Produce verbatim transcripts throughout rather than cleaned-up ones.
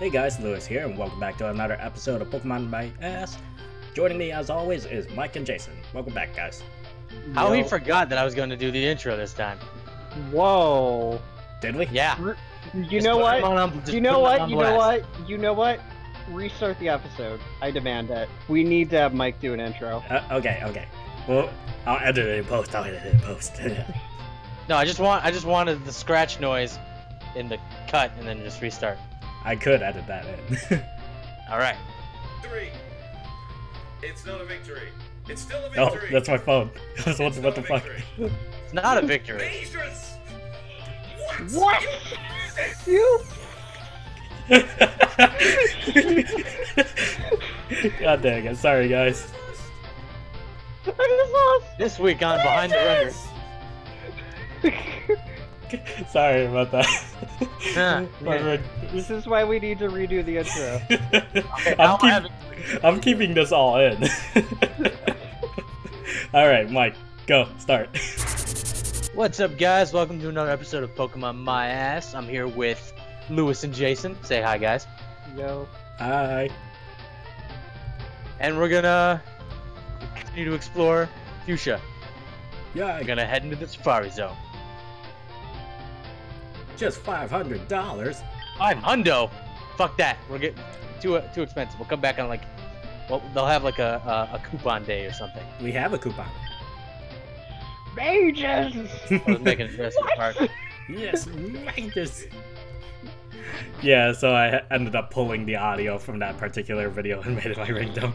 Hey guys, Lewis here, and welcome back to another episode of Pokemon My Ass. Joining me as always is Mike and Jason. Welcome back, guys. How we forgot that I was going to do the intro this time. Whoa. Did we? Yeah. You know what? You know what? You know what? You know what? Restart the episode. I demand that. We need to have Mike do an intro. Uh, okay, okay. Well, I'll edit it in post. I'll edit it in post. No, I just want I just wanted the scratch noise in the cut and then just restart. I could edit that in. Alright. Three. It's not a victory. It's still a victory. Oh, that's my phone. I was wondering what the fuck. It's not a victory. Dangerous. What? What? You? God dang it. Sorry, guys. I just lost. This week on Behind the Runner. Sorry about that. Yeah, yeah. This is why we need to redo the intro. Okay, I'm, keep, I'm keeping this all in. Alright, Mike, go, start. What's up, guys? Welcome to another episode of Pokemon My Ass. I'm here with Lewis and Jason. Say hi, guys. Yo. Hi. And we're gonna continue to explore Fuchsia. Yeah. We're gonna head into the Safari Zone. Just five hundred dollars. Five hundo? Fuck that. We're getting too uh, too expensive. We'll come back on like, well, they'll have like a uh, a coupon day or something. We have a coupon. Mages. I was making a dress part. Yes, mages. Yeah, so I ended up pulling the audio from that particular video and made it my ringtone.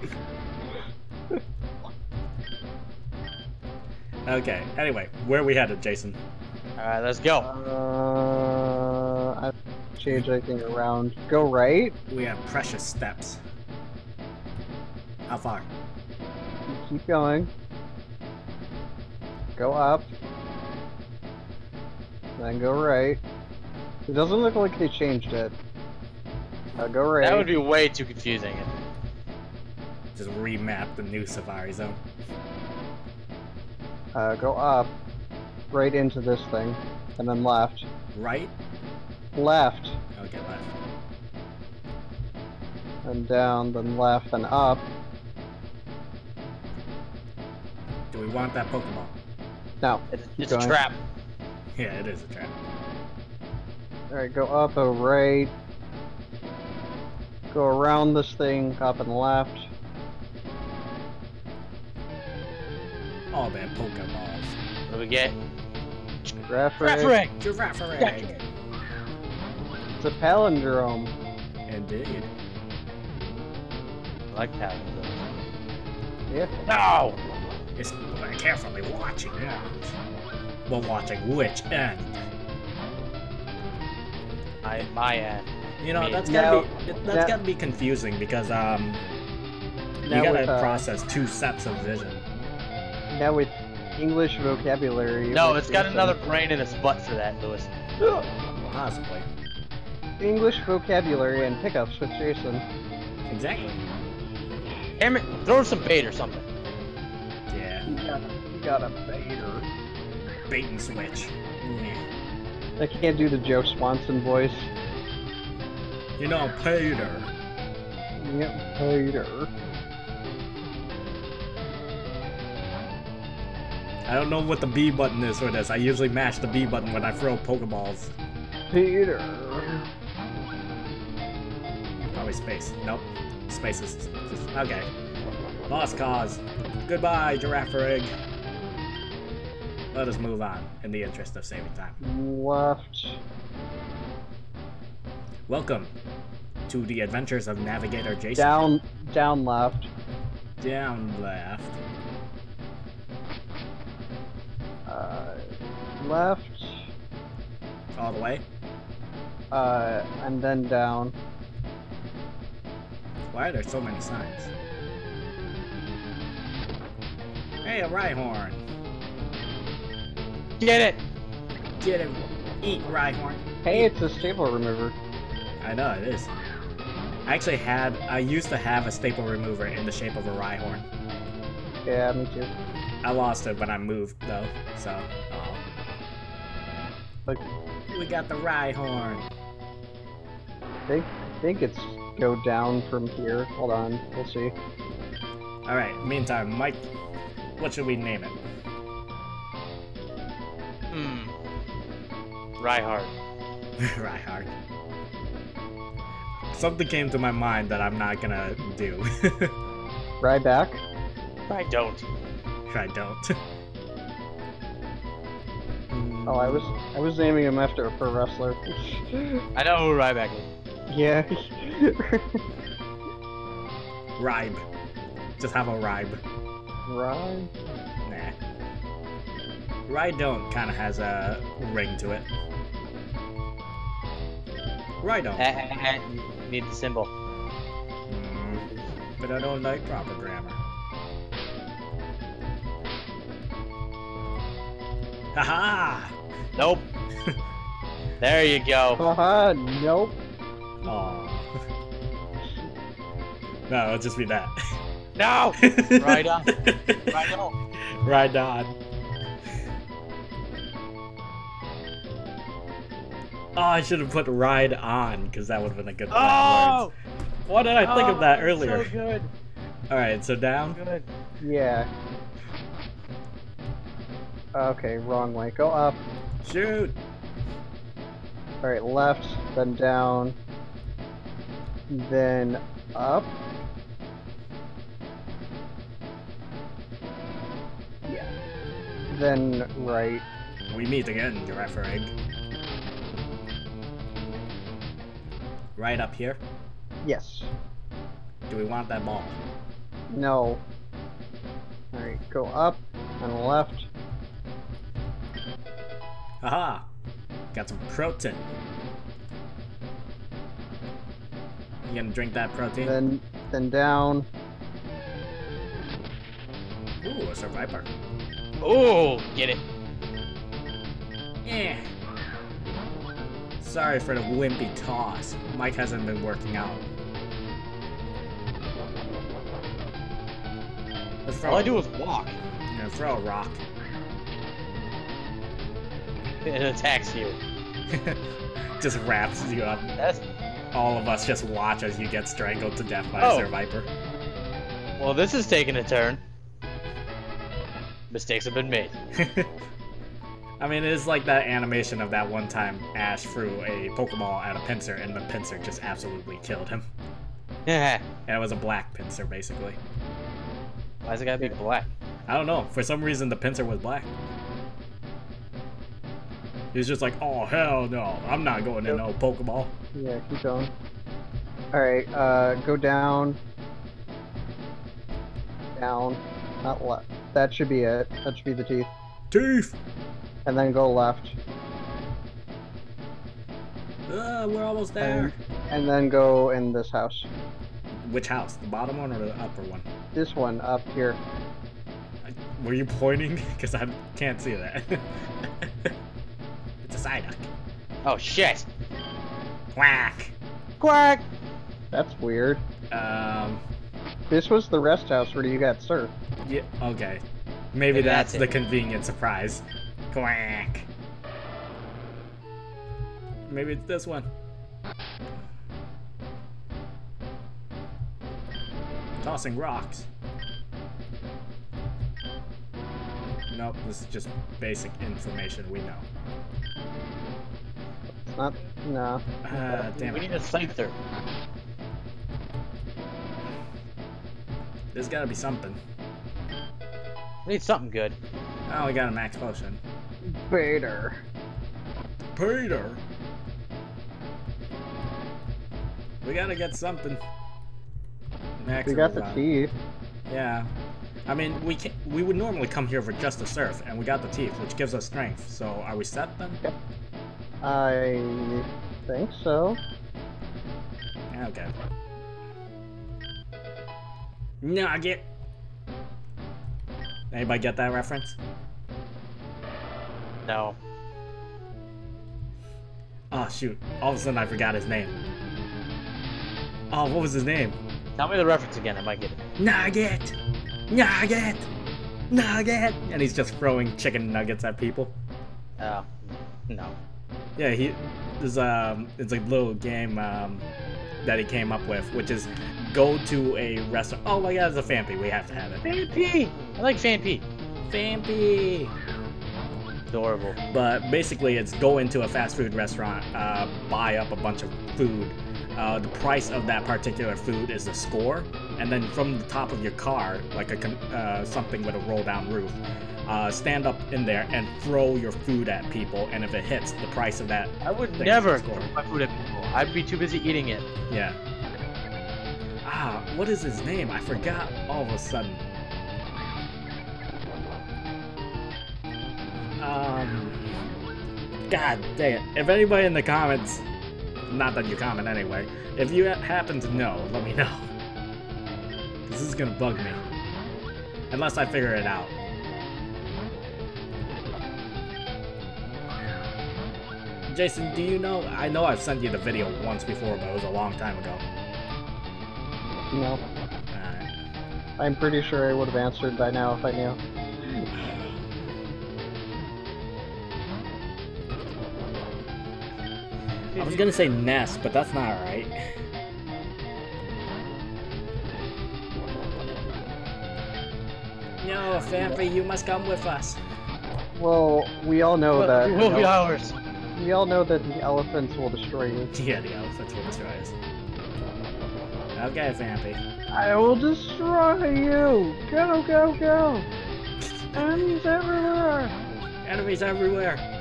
Okay. Anyway, where are we headed, Jason? All right, let's go. Uh, I change everything around. Go right. We have precious steps. How far? You keep going. Go up. Then go right. It doesn't look like they changed it. Uh, go right. That would be way too confusing. Just remap the new Safari Zone. Uh, go up. Right into this thing, and then left. Right? Left. Okay, left. And down, then left, and up. Do we want that Pokemon? No. It's, it's a trap. Yeah, it is a trap. Alright, go up, oh right. Go around this thing, up and left. All that Pokemon. What do we get? Giraffe egg. Giraffe egg. It's a palindrome. Indeed. I like palindromes. Yeah. No! It's carefully watching out. Well, watching which end? I, my end. You know, Me. that's gotta no, be that's no. gotta be confusing because um you now gotta process two sets of vision. Now with English vocabulary. No, it's got another brain in its butt for that, Lewis. Possibly. English vocabulary and pickups with Jason. Exactly. Damn it, throw some bait or something. Yeah. You got a, you got a baiter. Bait and switch. Mm. I can't do the Joe Swanson voice. You know, Peter. Yep, Peter. I don't know what the B button is for this. I usually mash the B button when I throw Pokeballs. Peter. Probably space. Nope. Space is just, okay. Lost cause. Goodbye, Giraffe Rig. Let us move on in the interest of saving time. Left. Welcome to the adventures of Navigator Jason. Down, down left. Down left. Uh, left. All the way? Uh, and then down. Why are there so many signs? Hey, a Rhyhorn! Get it! Get it! Eat, Rhyhorn! Hey, Eat. It's a staple remover. I know, it is. I actually had, I used to have a staple remover in the shape of a Rhyhorn. Yeah, me too. I lost it when I moved, though, so... Uh-oh. Look. We got the Rhyhorn. I think think it's go down from here. Hold on, we'll see. Alright, meantime, Mike, what should we name it? Hmm. Rhyhard. Rhyhard. Something came to my mind that I'm not gonna do. Ryback? I don't. I don't. Oh, I was I was naming him after a pro wrestler. I know who Ryback is. Yeah. Rybe. Just have a Rybe. Rybe? Nah. Rhydon kind of has a ring to it. Rhydon. I, I, I need the symbol. Mm, but I don't like proper grammar. Haha! Nope. There you go. Haha, nope. Aww. No, it'll just be that. No! Rhydon. Rhydon. Rhydon. Oh, I should have put ride on, because that would have been a good one. Oh! Why did I think oh, of that earlier? So good. Alright, so down? So good. Yeah. Okay, wrong way. Go up. Shoot! Alright, left, then down, then up. Yeah. Then right. We meet again, Giraffe Egg. Right up here? Yes. Do we want that ball? No. Alright, go up and left. Aha! Got some protein. You gonna drink that protein? Then, then down. Ooh, a Seviper. Ooh, get it. Yeah. Sorry for the wimpy toss. Mike hasn't been working out. Let's throw All I do is walk. Yeah, throw a rock. It attacks you. Just wraps you up. That's... All of us just watch as you get strangled to death by oh. a Survivor. Well, this is taking a turn. Mistakes have been made. I mean, it is like that animation of that one time Ash threw a Pokeball at a Pinsir, and the Pinsir just absolutely killed him. Yeah. And it was a black Pinsir, basically. Why does it gotta be black? I don't know. For some reason, the Pinsir was black. He's just like, oh, hell no, I'm not going in no Pokeball. Yeah, keep going. Alright, uh, go down. Down. Not left. That should be it. That should be the teeth. Teeth! And then go left. Uh, we're almost there. And, and then go in this house. Which house? The bottom one or the upper one? This one, up here. Were you pointing? Because I can't see that. Psyduck. Oh shit! Quack! Quack! That's weird. Um... This was the rest house where you got Surf. Yeah, okay. Maybe yeah, that's, that's the convenient surprise. Quack! Maybe it's this one. Tossing rocks. Nope, this is just basic information we know. Not, no. Uh, damn we it. need a Scyther. There's gotta be something. We need something good. Oh, we got a max potion. Peter. Peter. We gotta get something. Max we got the teeth. Yeah. I mean, we can, we would normally come here for just the surf, and we got the teeth, which gives us strength. So, are we set then? Yep. I think so. Okay. Nugget! Anybody get that reference? No. Oh, shoot. All of a sudden I forgot his name. Oh, what was his name? Tell me the reference again, I might get it. Nugget! Nugget! Nugget! And he's just throwing chicken nuggets at people. Oh. No. Yeah, he, there's um, it's a little game, um, that he came up with, which is go to a restaurant. Oh my god, it's a Phanpy. We have to have it. Phanpy! I like Phanpy. Phanpy! Adorable. But basically, it's go into a fast food restaurant, uh, buy up a bunch of food. Uh, the price of that particular food is the score, and then from the top of your car, like a uh, something with a roll-down roof, uh, stand up in there and throw your food at people, and if it hits the price of that, I would never throw my food at people. I'd be too busy eating it. Yeah. Ah, what is his name? I forgot all of a sudden. Um. God dang it! If anybody in the comments. Not that you comment anyway. If you happen to know, let me know. This is gonna bug me. Unless I figure it out. Jason, do you know? I know I've sent you the video once before, but it was a long time ago. No. All right. I'm pretty sure I would have answered by now if I knew. I was gonna say nest, but that's not right. No, Phanpy, you must come with us. Well, we all know well, that. It will be ours. We all know that the elephants will destroy you. Yeah, the elephants will destroy us. Okay, Phanpy. I will destroy you. Go, go, go. Enemies everywhere. Enemies everywhere.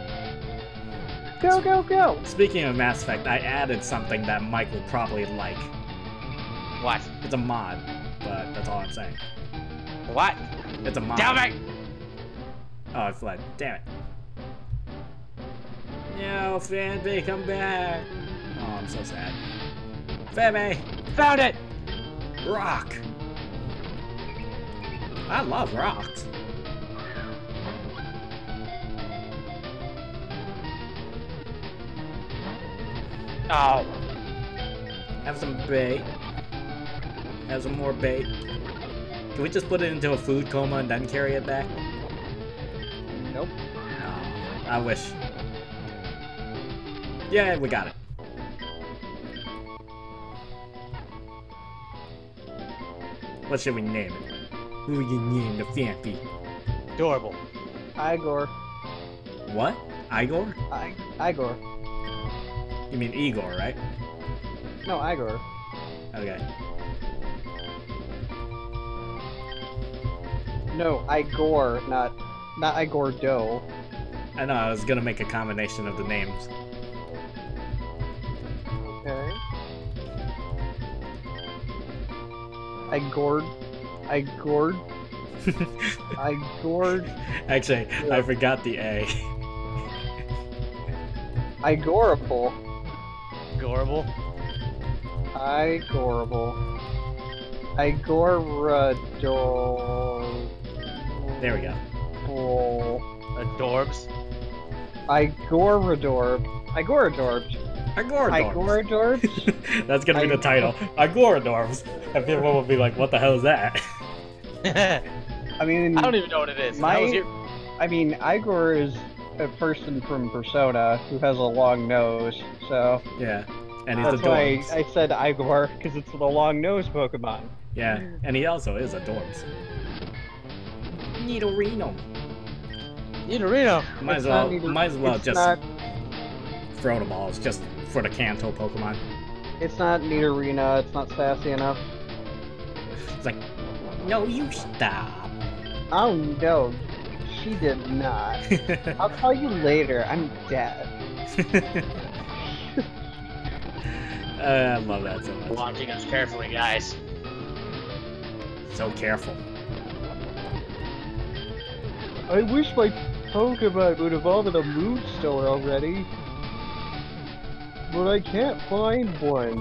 Go, go, go! Speaking of Mass Effect, I added something that Mike will probably like. What? It's a mod, but that's all I'm saying. What? It's a mod. Damn it! Oh, I fled. Damn it. No, Phanpy, come back! Oh, I'm so sad. Phanpy! Found it! Rock! I love rocks. Oh. Have some bait. Have some more bait. Can we just put it into a food coma and then carry it back? Nope. Oh, I wish. Yeah, we got it. What should we name it? Who you name the Phanpy? Adorable. Igor. What? Igor? I Igor. You mean Igor, right? No, Igor. Okay. No, Igor, not not Igor Doe. I know, I was gonna make a combination of the names. Okay. Igor. Igor. Igor. Actually, yeah. I forgot the A. Igorable. Igorable. Igorable. Igoradol. There we go. Adorbs. Igoradorb. Igoradorbs. Igoradorbs. Igoradorbs. That's gonna be the title. Igoradorbs. And people will be like, "What the hell is that?" I mean, I don't even know what it is. My, your... I mean, Igor is a person from Persona who has a long nose, so yeah, and he's that's adorable. Why I, I said Igor, because it's the long nose Pokemon. Yeah, and he also is adorable. Nidorino. Nidorino. Might as well, might as well just not... throw the balls just for the Kanto Pokemon. It's not Nidorino. It's not sassy enough. It's like, no, you stop. Oh no. She did not. I'll call you later. I'm dead. uh, I love that so much. Watching us carefully, guys. So careful. I wish my Pokemon would evolve in a mood store already. But I can't find one.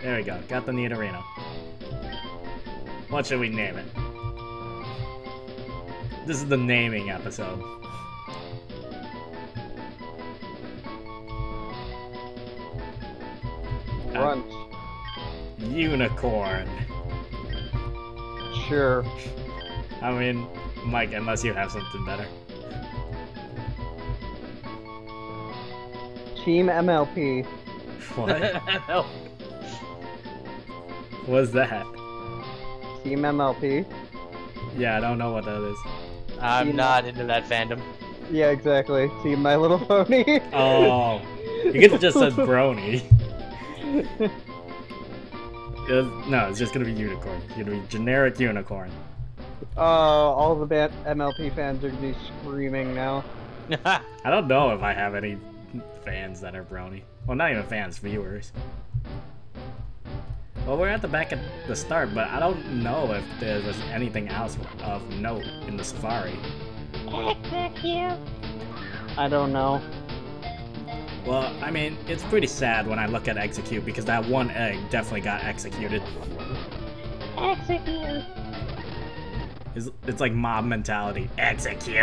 There we go. Got the Nidorino. What should we name it? This is the naming episode. Grunt. Uh, unicorn. Sure. I mean, Mike, unless you have something better. Team M L P. What? What's that? Team M L P? Yeah, I don't know what that is. I'm Team not into that fandom. Yeah, exactly. Team My Little Pony. Oh. You could have just said brony. No, it's just gonna be unicorn. It's gonna be generic unicorn. Oh, uh, all the bad M L P fans are gonna be screaming now. I don't know if I have any fans that are brony. Well, not even fans, viewers. Well, we're at the back at the start, but I don't know if there was anything else of note in the safari. Is that here? I don't know. Well, I mean, it's pretty sad when I look at execute because that one egg definitely got executed. Execute. It's, it's like mob mentality. Execute.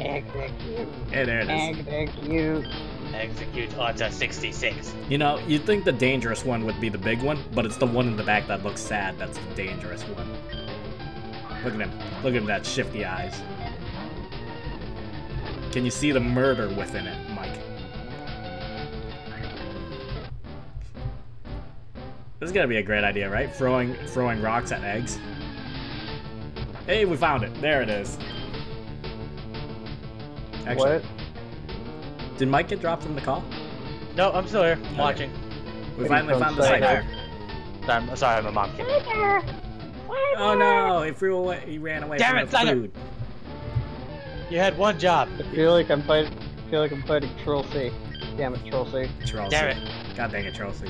Execute. Hey, there it is. Execute. Execute Auto sixty-six. You know, you'd think the dangerous one would be the big one, but it's the one in the back that looks sad that's the dangerous one. Look at him. Look at him, that shifty eyes. Can you see the murder within it, Mike? This is gonna be a great idea, right? Throwing throwing rocks at eggs. Hey, we found it. There it is. Actually, what? Did Mike get dropped from the call? No, I'm still here. I'm okay. Watching. We finally found the Scyther. I'm sorry, my mom came. Oh no! He flew away. He ran away Damn from it, the food. You had one job. I feel like I'm fighting. I feel like I'm fighting Troll C. Damn it, Troll C. Troll C. Damn it. God dang it, Troll C.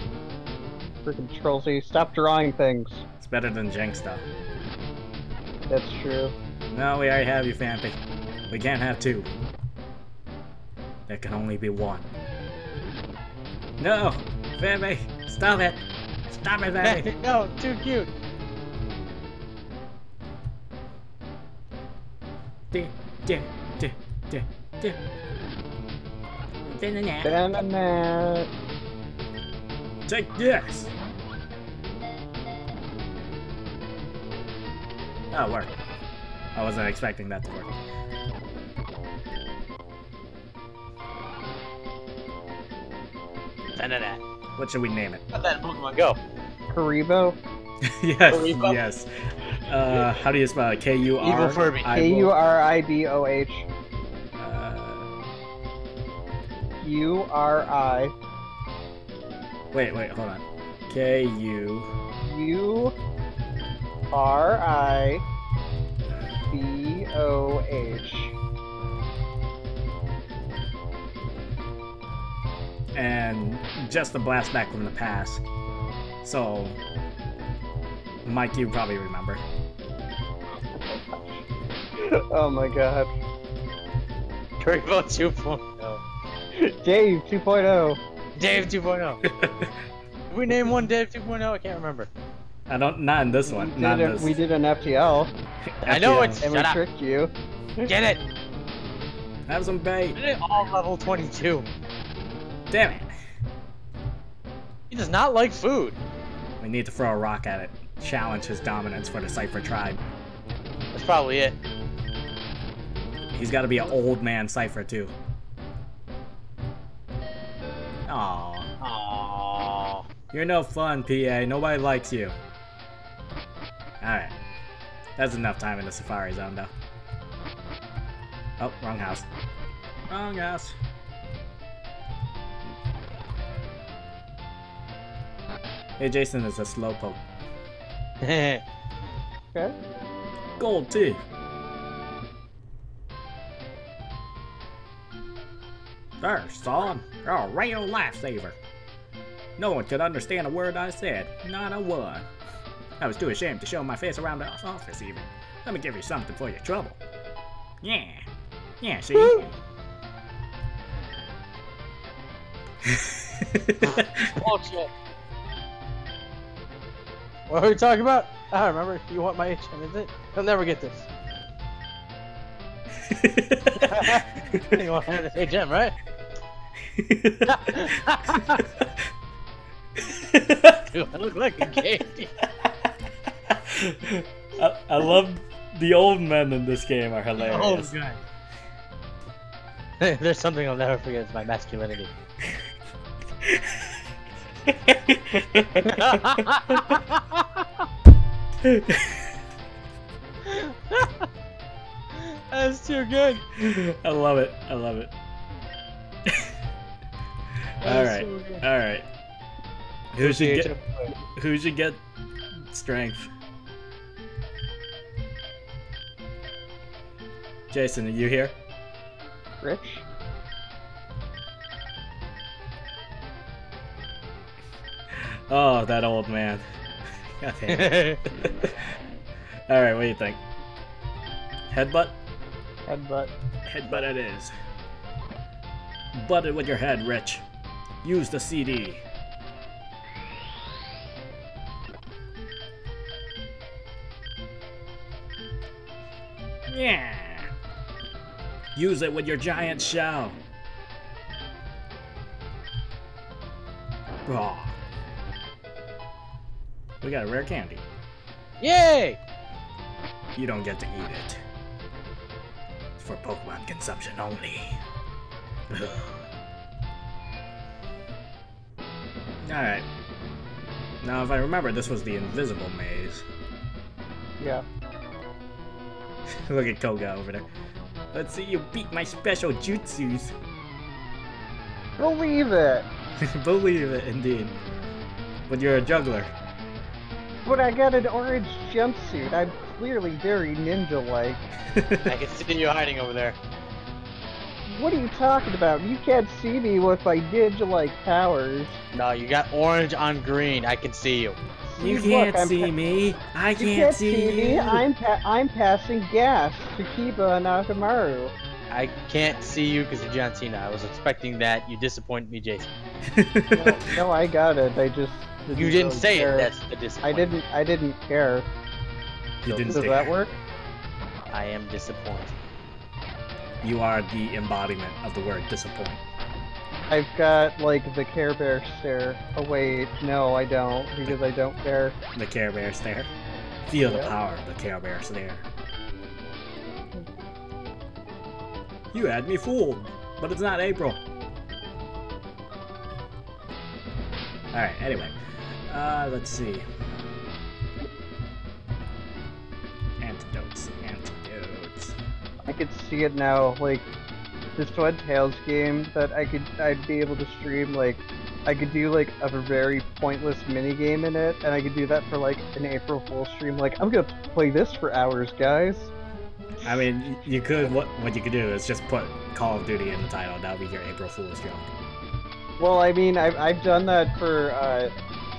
Freaking Troll C. Stop drawing things. It's better than jank stuff. That's true. No, we already have you, Phanpy. We can't have two. There can only be one. No, Phanpy, stop it! Stop it, Phanpy! No, too cute. Ding. Da, da, da, da. Banana. Banana. Take this. Oh, it worked. I wasn't expecting that to work. Banana. What should we name it? Let that Pokemon go. Kuriboh. Yes. Kuriboh? Yes. Uh, how do you spell it? K U R I B O H. U R I. Wait, wait, hold on. K U. U R I B O H. And just a blast back from the past. So, Mike, you probably remember. Oh my god. Drakeville two point oh. Dave two point oh. Dave two point oh. Did we name one Dave two point oh? I can't remember. I don't. Not in this one. We did, not a, this. We did an F T L. I know it's. And shut we up. Tricked you. Get it. Have some bait. Did it all level twenty-two. Damn it. He does not like food. We need to throw a rock at it. Challenge his dominance for the Cypher tribe. That's probably it. He's got to be an old man Cypher too. Aww. Aww. You're no fun, P A. Nobody likes you. Alright. That's enough time in the Safari Zone though. Oh, wrong house. Wrong house. Hey, Jason is a Slowpoke. Okay. Gold teeth. There, son. You're a real lifesaver. No one could understand a word I said. Not a one. I was too ashamed to show my face around the office even. Let me give you something for your trouble. Yeah. Yeah, see? Bullshit. What are we talking about? I don't remember. You want my H M, is it? You'll never get this. You want H M, right? Dude, I look like a candy. I, I love the old men in this game are hilarious. Oh, God. There's something I'll never forget. It's my masculinity. That's too good. I love it. I love it. All right. So all right. Who should get? Who should get strength? Jason, are you here? Rich. Oh, that old man. God damn it. All right, what do you think? Headbutt? Headbutt. Headbutt it is. Butt it with your head, Rich. Use the C D. Yeah. Use it with your giant shell. Oh. We got a rare candy. Yay! You don't get to eat it. It's for Pokemon consumption only. Alright. Now, if I remember, this was the invisible maze. Yeah. Look at Koga over there. Let's see you beat my special jutsus. Believe it! Believe it, indeed. But you're a juggler. But I got an orange jumpsuit. I'm clearly very ninja-like. I can see you hiding over there. What are you talking about? You can't see me with my ninja-like powers. No, you got orange on green. I can see you. You Dude, can't look, see me. I can't, can't see, see me. You. I'm pa I'm passing gas to Kiba and Akamaru. I can't see you because of John Cena. I was expecting that. You disappointed me, Jason. no, no, I got it. I just. Didn't you didn't really say care. It. That's the disappointment. I didn't. I didn't care. You so didn't does that work? I am disappointed. You are the embodiment of the word disappoint. I've got like the Care Bear stare. Oh wait, no, I don't because I don't care. The Care Bear stare. Feel yeah. the power of the Care Bear stare. You had me fooled, but it's not April. All right. Anyway. Uh, let's see. Antidotes, antidotes. I could see it now, like this Ninetales game that I could, I'd be able to stream. Like, I could do like a very pointless mini game in it, and I could do that for like an April Fool stream. Like, I'm gonna play this for hours, guys. I mean, you could. What what you could do is just put Call of Duty in the title. That'll be your April Fool's joke. Well, I mean, I've, I've done that for uh,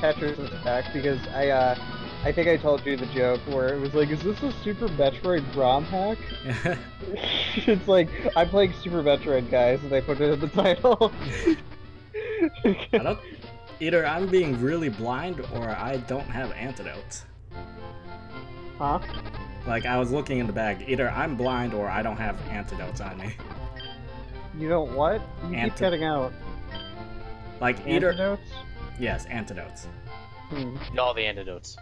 Tetris Effect because I uh, I think I told you the joke where it was like, is this a Super Metroid ROM hack? It's like, I'm playing Super Metroid, guys, and they put it in the title. I don't, either I'm being really blind or I don't have antidotes. Huh? Like, I was looking in the bag. Either I'm blind or I don't have antidotes on me. You don't what? You Anti keep cutting out. Like either antidotes? Yes, antidotes. Hmm. All the antidotes.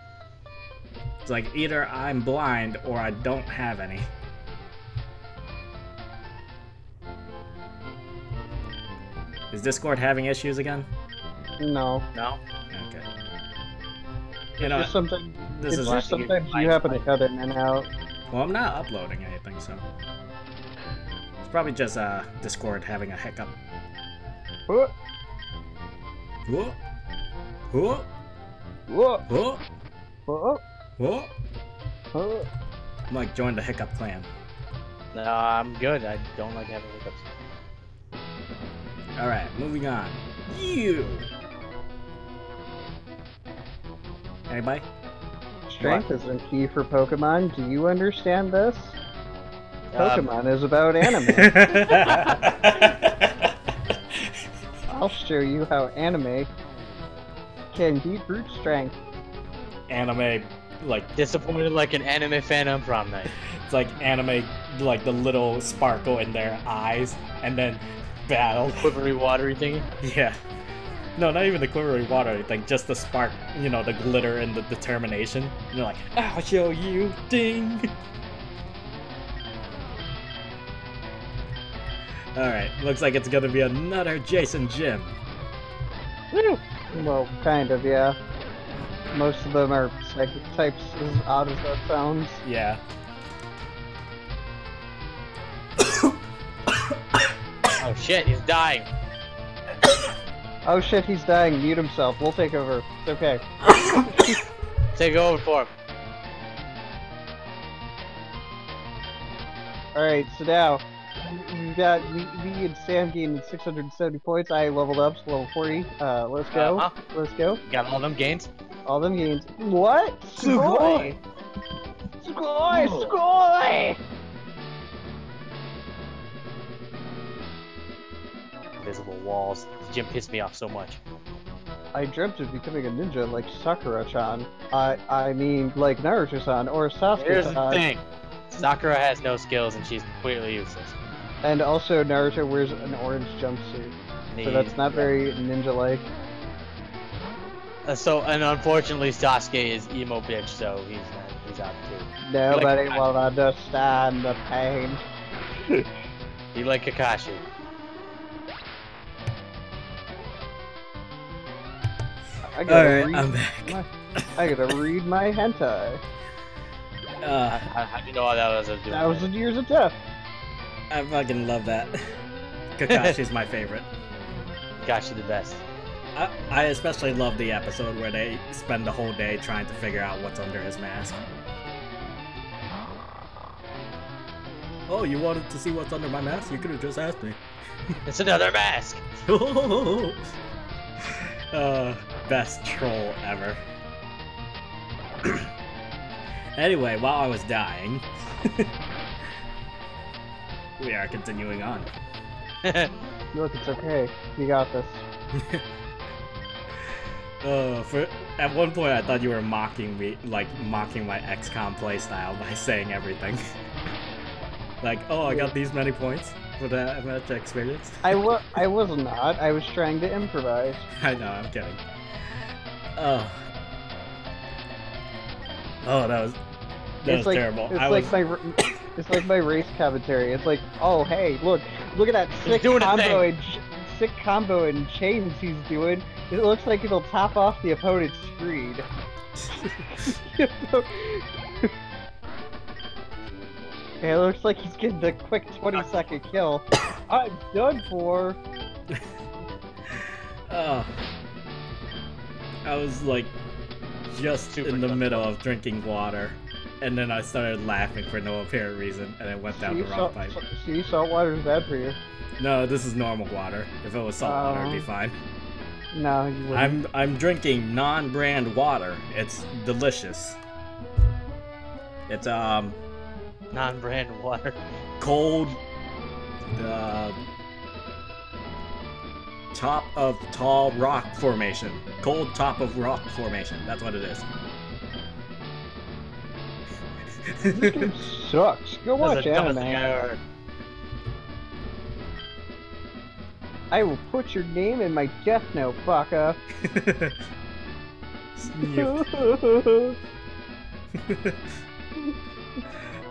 It's like either I'm blind or I don't have any. Is Discord having issues again? No. No? Okay. You know, it's just this is just sometimes you happen to cut in and out. Well, I'm not uploading anything, so it's probably just uh Discord having a hiccup. Ooh. Whoa! Whoa! Whoa! Whoa! Whoa! Whoa! Whoa! Mike joined the hiccup clan. No, I'm good. I don't like having hiccups. All right, moving on. You. Anybody? Strength what? Isn't key for Pokemon. Do you understand this? Pokemon um. is about anime. I'll show you how anime can beat brute strength. Anime, like disappointed like an anime fan on prom night. It's like anime, like the little sparkle in their eyes, and then battle. Quivery watery thing. Yeah. No, not even the quivery watery thing. Just the spark, you know, the glitter and the determination. And you're like, I'll show you, ding. Alright, looks like it's gonna be another Jason Gym. Woo! Well, kind of, yeah. Most of them are psychic types, as odd as that sounds. Yeah. Oh shit, he's dying. Oh shit, he's dying. Mute himself. We'll take over. It's okay. Take over for him. Alright, so now, we got we, we and Sam gained six hundred seventy points. I leveled up to level forty. Uh, let's go. Uh -huh. Let's go. Got all them gains. All them gains. What? Sugoi! Sugoi! Sugoi! Invisible walls. This gym pissed me off so much. I dreamt of becoming a ninja like Sakura-chan. I I mean, like Naruto-san or Sasuke-san. Here's the thing. Sakura has no skills and she's completely useless. And also, Naruto wears an orange jumpsuit. Need so that's not very ninja-like. Uh, so, and unfortunately, Sasuke is emo bitch, so he's uh, he's out too. Nobody like will understand the pain. He like Kakashi. I gotta All right, read I'm back. My, I gotta read my hentai. Uh, How'd you know all that was a doing? Thousand years of death. I fucking love that. Kakashi's my favorite. Kakashi the best. I, I especially love the episode where they spend the whole day trying to figure out what's under his mask. Oh, you wanted to see what's under my mask? You could have just asked me. It's another mask! Uh, best troll ever. Anyway, while I was dying, we are continuing on. Look, it's okay. You got this. uh, for, at one point, I thought you were mocking me, like mocking my X COM playstyle by saying everything. Like, oh, I got these many points for that match experience. I was, I was not. I was trying to improvise. I know. I'm kidding. Oh, oh, that was that it's was like, terrible. It's I like was... my, it's like my race commentary. It's like, oh, hey, look, look at that sick combo and. Sick combo and chains he's doing. It looks like it'll top off the opponent's screen. It looks like he's getting a quick twenty second kill. I'm done for. Oh. I was like just Super in the middle of drinking water. And then I started laughing for no apparent reason, and it went down see, the wrong pipe. See, salt water is bad for you. No, this is normal water. If it was salt uh, water, it'd be fine. No, you wouldn't. I'm I'm drinking non-brand water. It's delicious. It's um non-brand water. Cold. Uh, top of tall rock formation. Cold top of rock formation. That's what it is. This game sucks. Go watch anime. I will put your name in my death note, fucker. Snoop.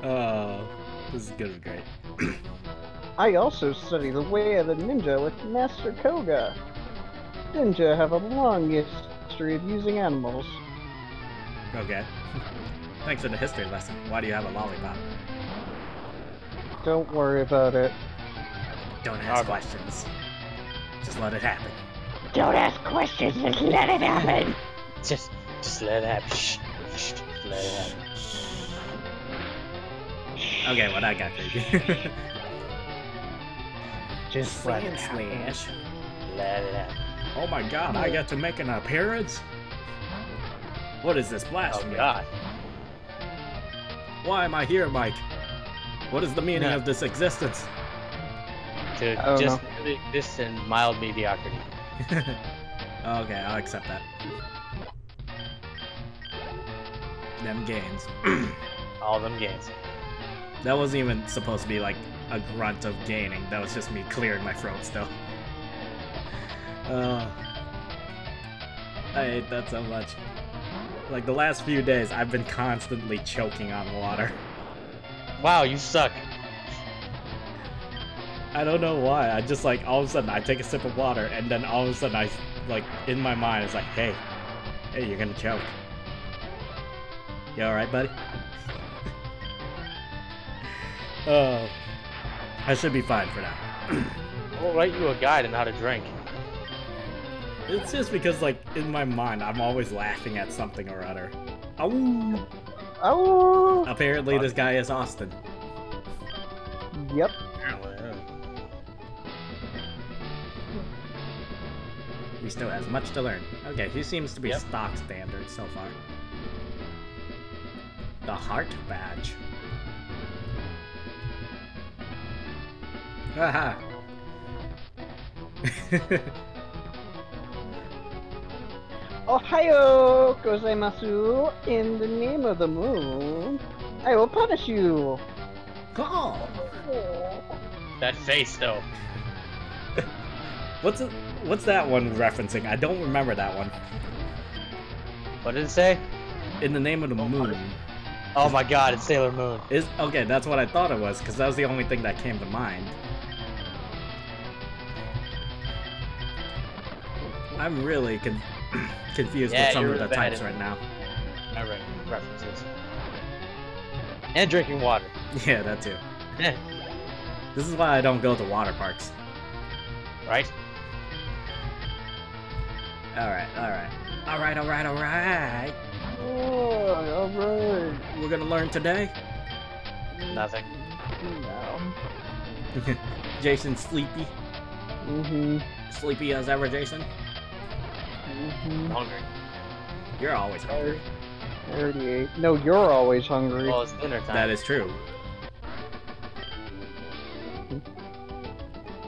Oh, this is gonna be great. I also study the way of the ninja with Master Koga. Ninja have a long history of using animals. Okay. Thanks for the history lesson. Why do you have a lollipop? Don't worry about it. Don't ask questions. Just let it happen. Don't ask questions, just let it happen! Just, just let it happen. Shh, shh, let it happen. Okay, well that got creepy. Just let it happen. Let it happen. Oh my god, I got to make an appearance? What is this blasphemy? Oh god. Why am I here, Mike? What is the meaning no. of this existence? To just know. This and mild mediocrity. Okay, I'll accept that. Them gains. All them gains. That wasn't even supposed to be like a grunt of gaining. That was just me clearing my throat still. Uh, I hate that so much. Like, the last few days, I've been constantly choking on water. Wow, you suck. I don't know why. I just, like, all of a sudden, I take a sip of water, and then all of a sudden, I like, in my mind, it's like, hey, hey, you're gonna choke. You alright, buddy? uh, I should be fine for now. I'll write you a guide on how to drink. It's just because, like, in my mind, I'm always laughing at something or other. Ow! Ow! Apparently, Austin. This guy is Austin. Yep. He still has much to learn. Okay, he seems to be yep. stock standard so far. The heart badge. Haha. Ohio gozaimasu, in the name of the moon, I will punish you. Go. That face though. What's it? What's that one referencing? I don't remember that one. What did it say? In the name of the moon. Oh my god, it's Sailor Moon. Is okay, that's what I thought it was, because that was the only thing that came to mind. I'm really con confused yeah, with some of the types right now. I read references. And drinking water. Yeah, that too. This is why I don't go to water parks. Right? Alright, alright. Alright, alright, alright. Oh, alright. We're gonna learn today? Nothing. No. Jason's sleepy. Mm-hmm. Sleepy as ever, Jason? Mm-hmm. Hungry. You're always hungry. thirty-eight. No, you're always hungry. Well, it's dinner time. That is true.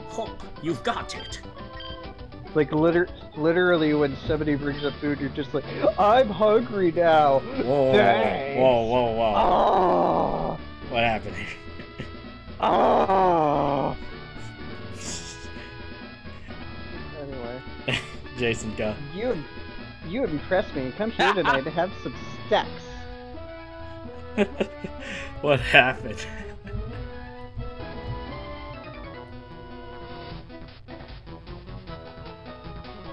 Hope you've got it. Like, liter literally, when somebody brings up food, you're just like, I'm hungry now. Whoa, Thanks. whoa, whoa, whoa. Oh. What happened? Oh. Anyway. Jason, go. You, you impressed me. Come here tonight to have some sex. What happened?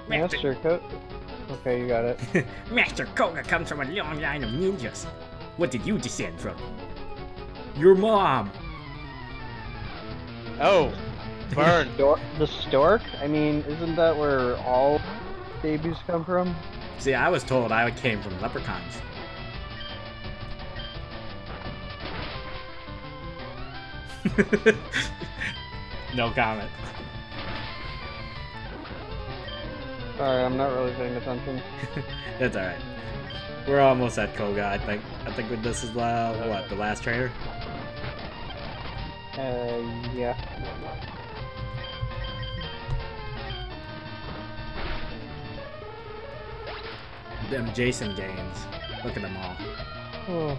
Master Koga. Okay, you got it. Master Koga comes from a long line of ninjas. What did you descend from? Your mom. Oh, burn. The stork? I mean, isn't that where all babies come from? See, I was told I came from leprechauns. No comment. Sorry, I'm not really paying attention. That's alright. We're almost at Koga, I think. I think this is, uh, what, the last trainer? Uh, yeah. Them Jason games. Look at them all. Oh,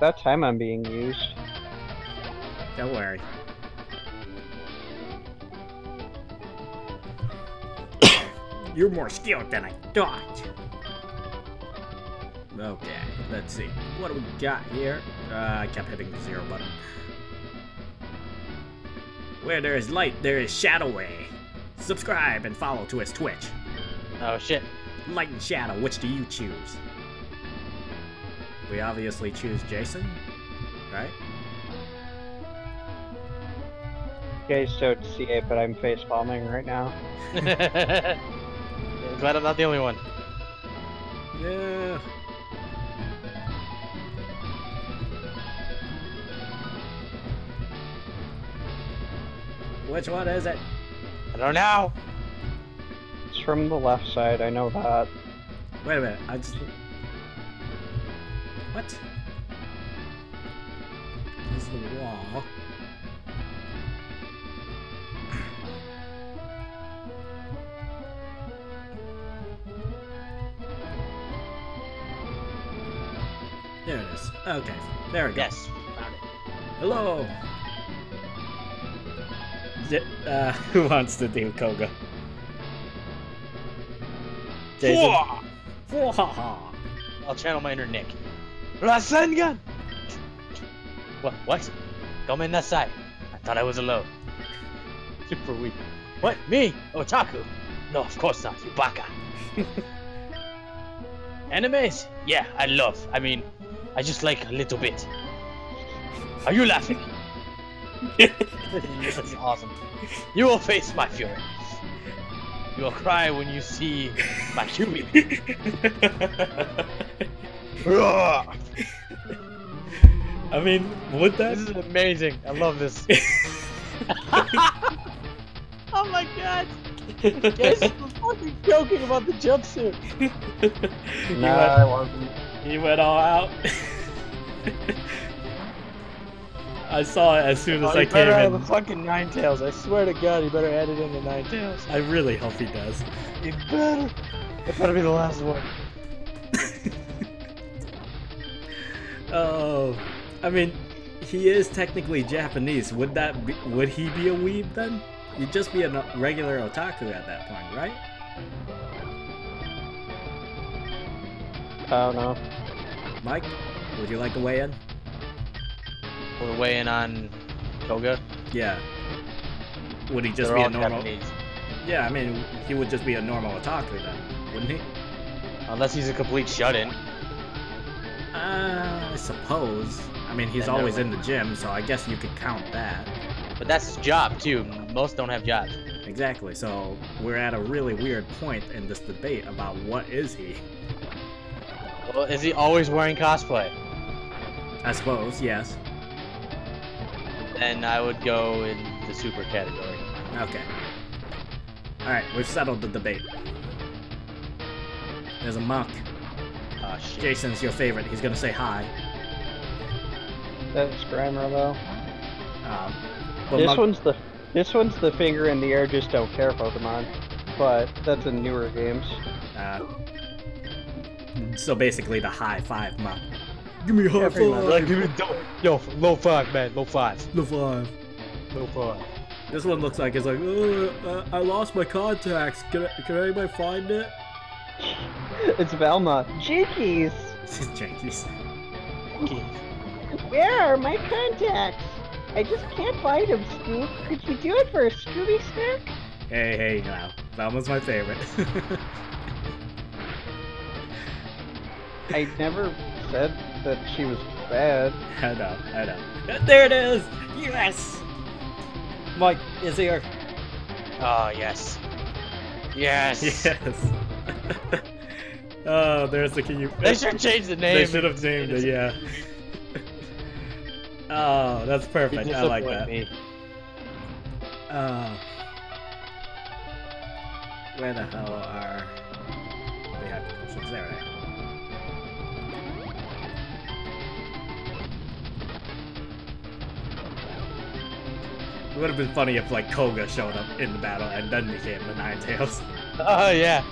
that time I'm being used. Don't worry. You're more skilled than I thought. Okay, let's see. What do we got here? Uh, I kept hitting the zero button. Where there is light, there is shadowy. Subscribe and follow to his Twitch. Oh shit. Light and shadow, which do you choose? We obviously choose Jason, right? You guys don't see it, but I'm face palming right now. Glad I'm not the only one. Yeah. Which one is it? I don't know. It's from the left side, I know that. Wait a minute, I just... What? This is the wall. There it is. Okay, there we go. Yes, found it. Hello! Uh, who wants to do Koga? Jason? I'll channel my inner Nick. Rasengan! What? What? Come in that side. I thought I was alone. Super weak. What? Me? Otaku! No, of course not, you baka. Animes? Yeah, I love. I mean, I just like a little bit. Are you laughing? This is awesome. You will face my fury. You will cry when you see my cubit. I mean, would that? This is amazing. I love this. Oh my god! Jason was fucking joking about the jumpsuit. No, I wasn't. He went all out. I saw it as soon as oh, I came in. He better have a fucking Ninetales. I swear to god, he better add it in the Ninetales. I really hope he does. He better. That better be the last one. Oh, I mean, he is technically Japanese. Would that be, would he be a weeb then? You'd just be a regular otaku at that point, right? I don't know. Mike, would you like to weigh in? We're weighing on Koga? Yeah. Would he just They're be a normal... Japanese. Yeah, I mean, he would just be a normal otaku then, wouldn't he? Unless he's a complete shut-in. Uh, I suppose. I mean, he's then always in the gym, so I guess you could count that. But that's his job, too. Most don't have jobs. Exactly, so we're at a really weird point in this debate about what is he. Well, is he always wearing cosplay? I suppose, yes. And I would go in the super category. Okay. Alright, we've settled the debate. There's a monk. Oh, shit. Jason's your favorite. He's gonna say hi. That's grammar, though. Um, this monk... one's the this one's the finger in the air. Just don't care, Pokemon. But that's in newer games. Uh, so basically, the high five monk. Give me a high five. Like, give me yo, low five, man. Low five. Low five. Low five. This one looks like it's like, oh, uh, I lost my contacts. Can can anybody find it? It's Velma. Jinkies. Jinkies. Jinkies. Where are my contacts? I just can't find them, Scoop. Could you do it for a Scooby Snack? Hey, hey, now. Velma's my favorite. I never said that she was bad. I know, I know. There it is! Yes! Mike is here. Oh, yes. Yes! Yes! Oh, there's the key. They should change the name. They should have named it, yeah. Oh, that's perfect. I like that. Me. Uh, where the hell are we have to there, right? It would have been funny if like Koga showed up in the battle and then became the Ninetales. Oh yeah.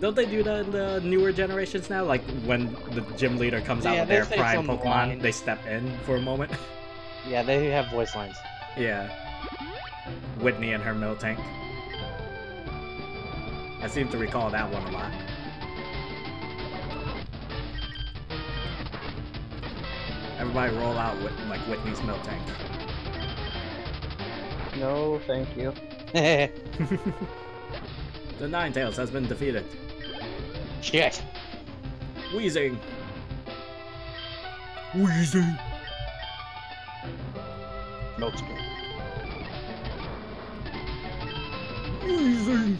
Don't they do that in the newer generations now? Like when the gym leader comes yeah, out with their prime Pokemon, line. They step in for a moment. Yeah, they have voice lines. Yeah. Whitney and her Miltank. I seem to recall that one a lot. Everybody roll out with like Whitney's Miltank. No, thank you. The Ninetales has been defeated. Shit. Wheezing. Wheezing. Milk spray. Wheezing.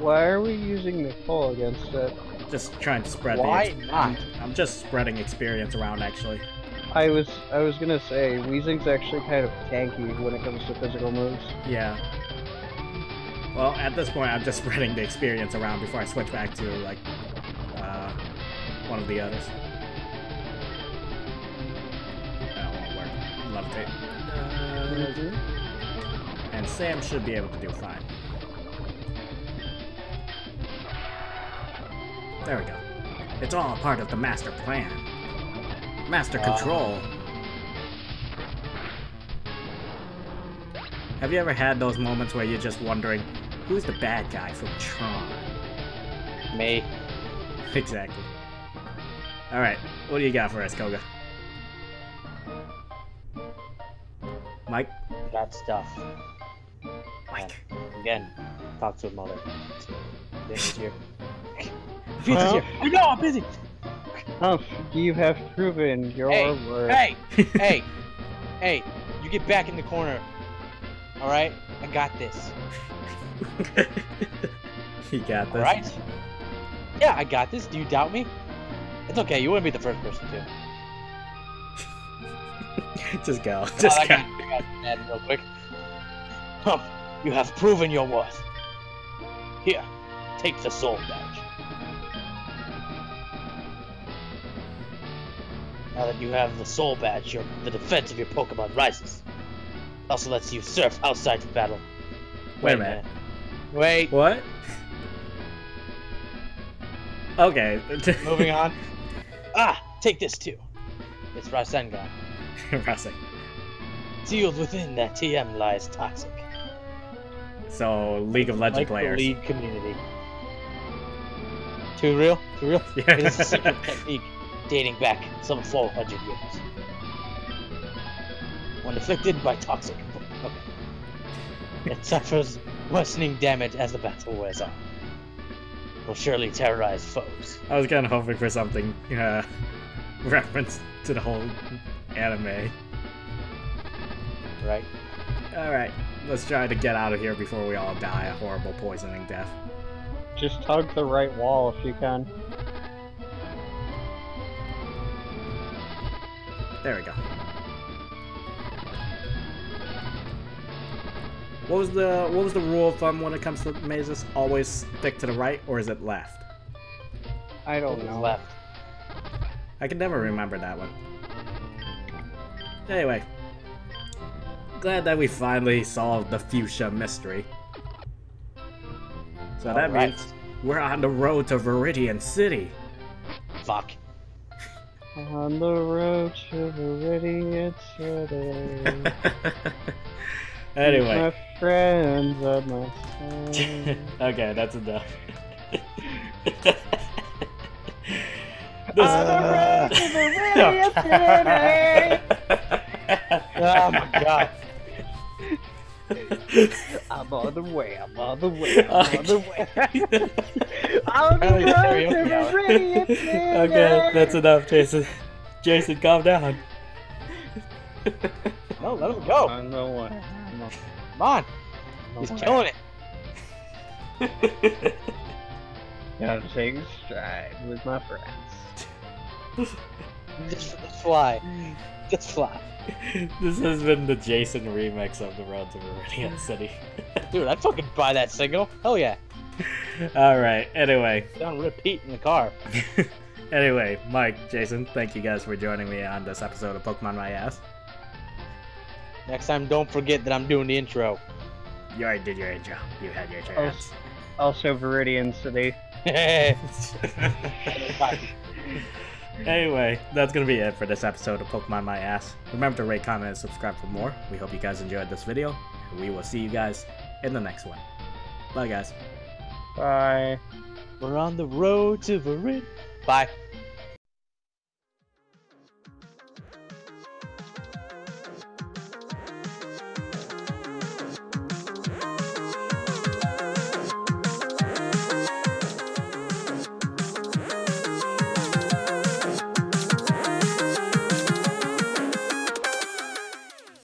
Why are we using the full against it? Just trying to spread. Why the not? I'm just spreading experience around, actually. I was I was gonna say Weezing's actually kind of tanky when it comes to physical moves. Yeah. Well, at this point, I'm just spreading the experience around before I switch back to like uh, one of the others. That won't work. Levitate. Uh, mm-hmm. And Sam should be able to do fine. There we go. It's all part of the master plan. Master control. Uh, Have you ever had those moments where you're just wondering, Who's the bad guy from Tron? Me. Exactly. Alright, what do you got for us, Koga? Mike? That stuff. Mike. And again, talk to a mother. This is here. Well, I know I'm busy! Oh, you have proven your hey, word. Hey! Hey! Hey! You get back in the corner. Alright? I got this. He got this. Alright? Yeah, I got this. Do you doubt me? It's okay. You wouldn't be the first person to. Just go. Just oh, go. Got, got that real quick. Um, you have proven your worth. Here, take the soul badge. Now that you have the soul badge, your, the defense of your Pokemon rises. It also lets you surf outside the battle. Wait, Wait a minute. Man. Wait. What? Okay. Moving on. Ah, take this too. It's Rasengan. Rasengan. Sealed within that T M lies toxic. So, League of Legends like players. The League community. Too real? Too real? Yeah. It is a secret technique dating back some four hundred years. When afflicted by toxic. Okay. It suffers worsening damage as the battle wears on. Will surely terrorize foes. I was kind of hoping for something uh, reference to the whole anime. Right. All right. Let's try to get out of here before we all die a horrible poisoning death. Just hug the right wall if you can. There we go. What was the what was the rule of thumb when it comes to mazes? Always stick to the right, or is it left? I don't know. Left. I can never remember that one. Anyway, glad that we finally solved the Fuchsia mystery. So All that right. means we're on the road to Viridian City. Fuck. On the road to Viridian City. Anyway. My friends are my friends. Okay, that's enough. uh, oh my god. I'm on the way, I'm on the way, I'm okay. on the way. I'm on the way. Okay, that's enough, Jason. Jason, calm down. No, let him go. I know what. Come on! He's killing it! Gotta take a stride with my friends. Just fly. Just fly. This has been the Jason remix of the Road to Viridian City. Dude, I'd fucking buy that single. Hell yeah. Alright, anyway. Don't repeat in the car. Anyway, Mike, Jason, thank you guys for joining me on this episode of Pokemon My Ass. Next time, don't forget that I'm doing the intro. You already did your intro. You had your chance. Also, also Viridian City. Anyway, that's going to be it for this episode of Pokemon My Ass. Remember to rate, comment, and subscribe for more. We hope you guys enjoyed this video. We will see you guys in the next one. Bye, guys. Bye. We're on the road to Viridian. Bye.